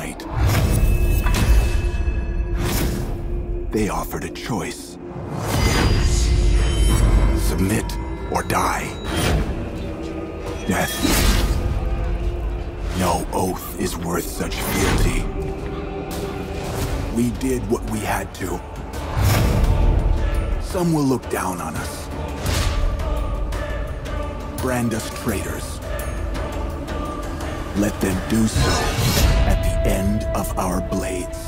night. They offered a choice. Submit or die. Death. No oath is worth such fealty. We did what we had to. Some will look down on us. Brand us traitors. Let them do so at the end of our blades.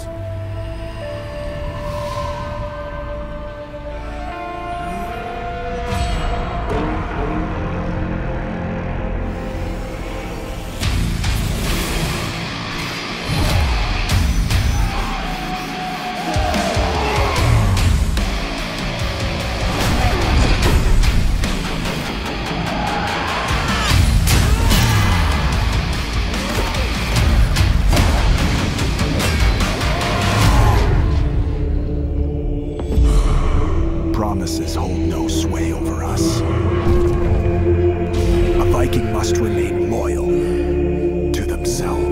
Promises hold no sway over us. A Viking must remain loyal to themselves.